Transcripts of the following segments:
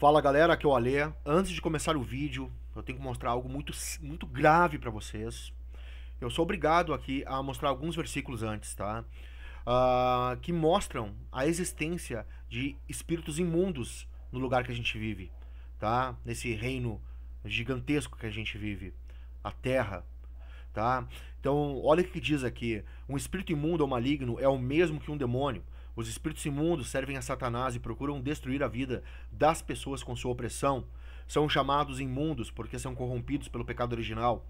Fala galera, aqui é o Alê. Antes de começar o vídeo, eu tenho que mostrar algo muito grave para vocês. Eu sou obrigado aqui a mostrar alguns versículos antes, tá? Que mostram a existência de espíritos imundos no lugar que a gente vive, tá? Nesse reino gigantesco que a gente vive, a Terra, tá? Então, olha o que diz aqui. Um espírito imundo ou maligno é o mesmo que um demônio. Os espíritos imundos servem a Satanás e procuram destruir a vida das pessoas com sua opressão. São chamados imundos porque são corrompidos pelo pecado original.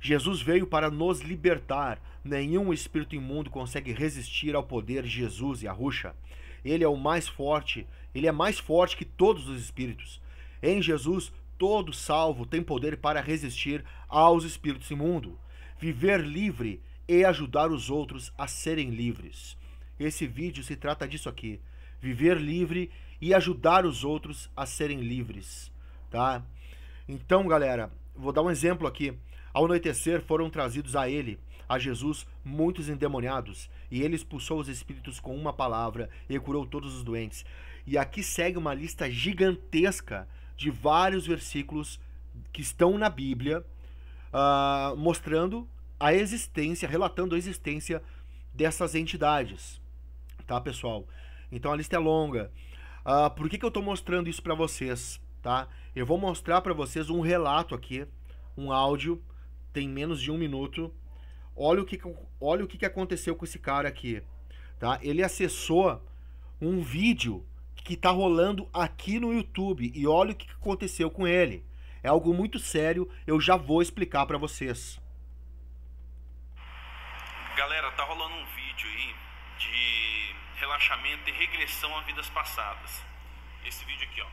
Jesus veio para nos libertar. Nenhum espírito imundo consegue resistir ao poder de Jesus e a Ruxa. Ele é o mais forte. Ele é mais forte que todos os espíritos. Em Jesus, todo salvo tem poder para resistir aos espíritos imundos, viver livre e ajudar os outros a serem livres. Esse vídeo se trata disso aqui, viver livre e ajudar os outros a serem livres, tá? Então, galera, vou dar um exemplo aqui. Ao anoitecer foram trazidos a Jesus, muitos endemoniados, e ele expulsou os espíritos com uma palavra e curou todos os doentes. E aqui segue uma lista gigantesca de vários versículos que estão na Bíblia, mostrando a existência, relatando a existência dessas entidades. Tá, pessoal? Então a lista é longa. Por que eu tô mostrando isso pra vocês, tá? Eu vou mostrar pra vocês um relato aqui, um áudio, tem menos de 1 minuto. Olha o que aconteceu com esse cara aqui, tá? Ele acessou um vídeo que tá rolando aqui no YouTube e olha o que aconteceu com ele. É algo muito sério, eu já vou explicar pra vocês. Galera, tá rolando um vídeo aí de relaxamento e regressão a vidas passadas. Esse vídeo aqui, ó.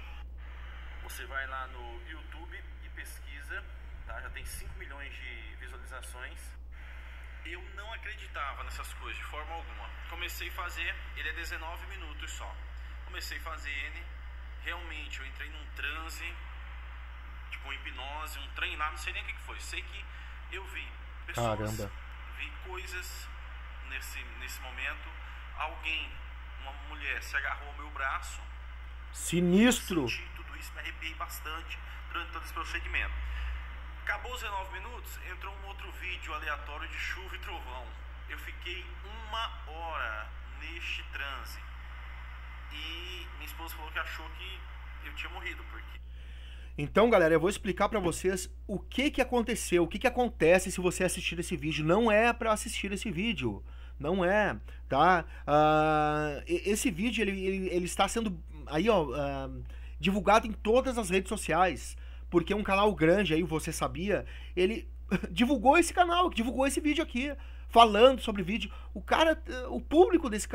Você vai lá no YouTube e pesquisa, tá? Já tem 5 milhões de visualizações. Eu não acreditava nessas coisas de forma alguma. Comecei a fazer, ele é 19 minutos só. Comecei a fazer ele, realmente eu entrei num transe, tipo uma hipnose, um trem lá, não sei nem o que foi. Sei que eu vi pessoas... Caramba. Vi coisas nesse momento. Alguém, uma mulher, se agarrou ao meu braço. Sinistro. Senti tudo isso, me arrepiei bastante durante todo esse procedimento. Acabou os 19 minutos, entrou um outro vídeo aleatório de chuva e trovão. Eu fiquei 1 hora neste transe. E minha esposa falou que achou que eu tinha morrido, porque... Então, galera, eu vou explicar pra vocês o que aconteceu, o que acontece se você assistir esse vídeo. Não é pra assistir esse vídeo, não é, tá? Esse vídeo, ele está sendo aí, ó, divulgado em todas as redes sociais, porque um canal grande aí, você sabia, ele divulgou esse canal, divulgou esse vídeo aqui, falando sobre vídeo. O cara, o público desse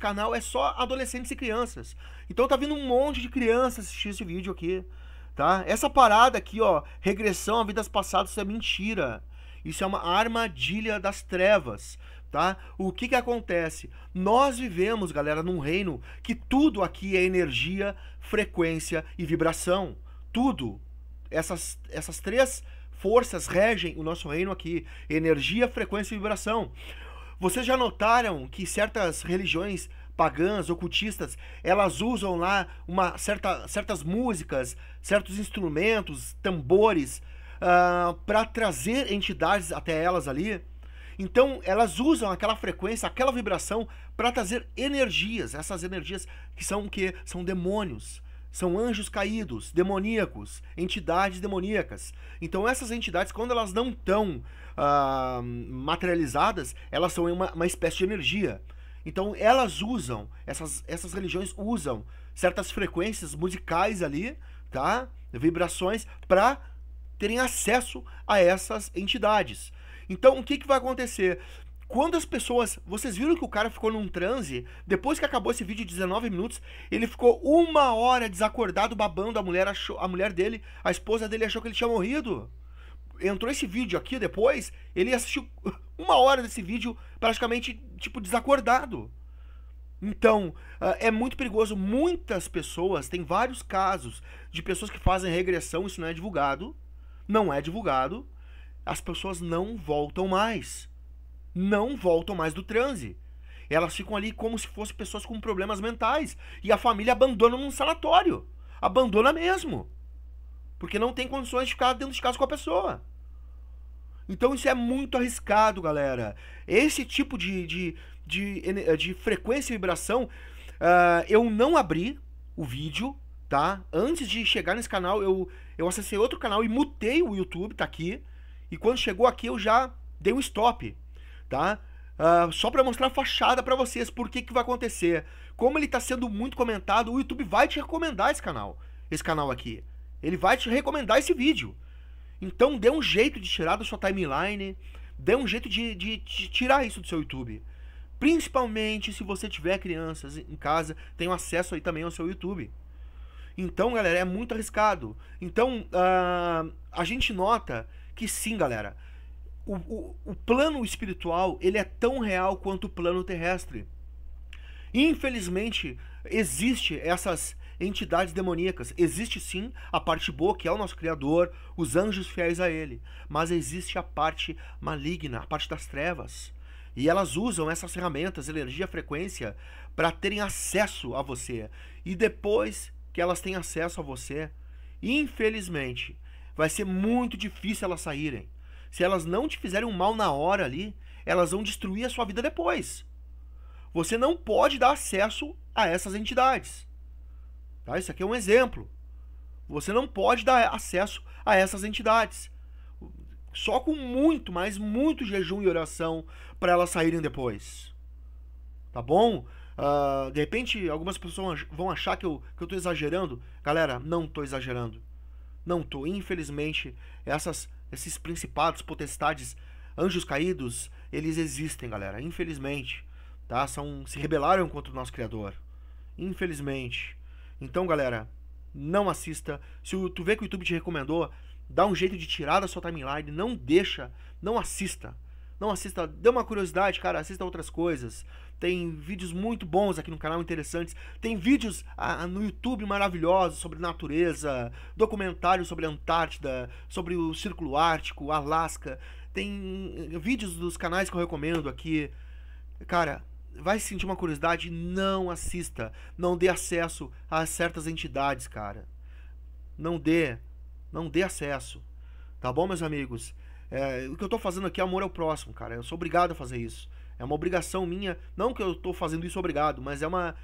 canal é só adolescentes e crianças. Então tá vindo um monte de crianças assistir esse vídeo aqui. Tá? Essa parada aqui, ó, regressão a vidas passadas, isso é mentira. Isso é uma armadilha das trevas, tá? O que acontece? Nós vivemos, galera, num reino que tudo aqui é energia, frequência e vibração. Tudo. Essas três forças regem o nosso reino aqui. Energia, frequência e vibração. Vocês já notaram que certas religiões pagãs, ocultistas, elas usam lá certas músicas, certos instrumentos, tambores, para trazer entidades até elas ali? Então elas usam aquela frequência, aquela vibração para trazer energias, essas energias que são o quê? São demônios, são anjos caídos, demoníacos, entidades demoníacas. Então essas entidades, quando elas não estão materializadas, elas são uma espécie de energia. Então elas usam, essas religiões usam certas frequências musicais ali, tá? Vibrações, para terem acesso a essas entidades. Então o que vai acontecer? Quando as pessoas... Vocês viram que o cara ficou num transe? Depois que acabou esse vídeo de 19 minutos, ele ficou 1 hora desacordado, babando. A mulher dele, a esposa dele, achou que ele tinha morrido. Entrou esse vídeo aqui depois, ele assistiu 1 hora desse vídeo praticamente, tipo, desacordado. Então, é muito perigoso. Muitas pessoas, tem vários casos de pessoas que fazem regressão, isso não é divulgado, não é divulgado. As pessoas não voltam mais. Não voltam mais do transe. Elas ficam ali como se fossem pessoas com problemas mentais. E a família abandona num sanatório. abandona mesmo. Porque não tem condições de ficar dentro de casa com a pessoa. Então isso é muito arriscado, galera. Esse tipo de frequência e vibração, eu não abri o vídeo, tá? Antes de chegar nesse canal, eu acessei outro canal e mutei o YouTube, tá aqui. E quando chegou aqui, eu já dei um stop, tá? Só para mostrar a fachada para vocês, por que que vai acontecer. Como ele tá sendo muito comentado, o YouTube vai te recomendar esse canal aqui. Ele vai te recomendar esse vídeo. Então dê um jeito de tirar da sua timeline, dê um jeito de tirar isso do seu YouTube. Principalmente se você tiver crianças em casa, tem acesso aí também ao seu YouTube. Então, galera, é muito arriscado. Então, a gente nota que sim, galera, o plano espiritual, ele é tão real quanto o plano terrestre. Infelizmente, existem essas entidades demoníacas. Existe sim a parte boa, que é o nosso Criador, os anjos fiéis a ele, mas existe a parte maligna, a parte das trevas, e elas usam essas ferramentas, energia, frequência, para terem acesso a você. E depois que elas têm acesso a você, infelizmente, vai ser muito difícil elas saírem. Se elas não te fizerem um mal na hora ali, elas vão destruir a sua vida depois. Você não pode dar acesso a essas entidades. Tá? Isso aqui é um exemplo. Você não pode dar acesso a essas entidades. Só com muito, mas muito jejum e oração para elas saírem depois. Tá bom? De repente, algumas pessoas vão achar que eu tô exagerando. Galera, não tô exagerando. Não tô. Infelizmente, esses principados, potestades, anjos caídos, eles existem, galera. Infelizmente. Tá? Se rebelaram contra o nosso Criador. Infelizmente. Então, galera, não assista. Se tu vê que o YouTube te recomendou, dá um jeito de tirar da sua timeline. Não deixa, não assista. Não assista, dê uma curiosidade, cara, assista outras coisas. Tem vídeos muito bons aqui no canal, interessantes. Tem vídeos no YouTube maravilhosos sobre natureza, documentários sobre a Antártida, sobre o Círculo Ártico, Alasca. Tem vídeos dos canais que eu recomendo aqui. Cara, vai sentir uma curiosidade, não assista. Não dê acesso a certas entidades, cara. Não dê acesso. Tá bom, meus amigos? O que eu tô fazendo aqui é amor ao próximo, cara. Eu sou obrigado a fazer isso. É uma obrigação minha. Não que eu tô fazendo isso obrigado, mas é uma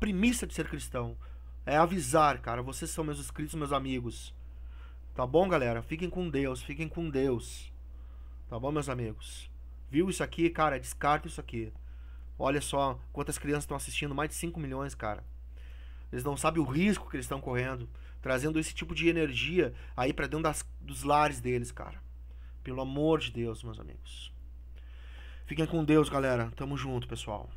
premissa de ser cristão. É avisar, cara. Vocês são meus inscritos, meus amigos. Tá bom, galera? Fiquem com Deus. Fiquem com Deus. Tá bom, meus amigos? Viu isso aqui, cara? Descarta isso aqui. Olha só quantas crianças estão assistindo. Mais de 5 milhões, cara. Eles não sabem o risco que eles estão correndo, trazendo esse tipo de energia aí pra dentro dos lares deles, cara. Pelo amor de Deus, meus amigos. Fiquem com Deus, galera. Tamo junto, pessoal.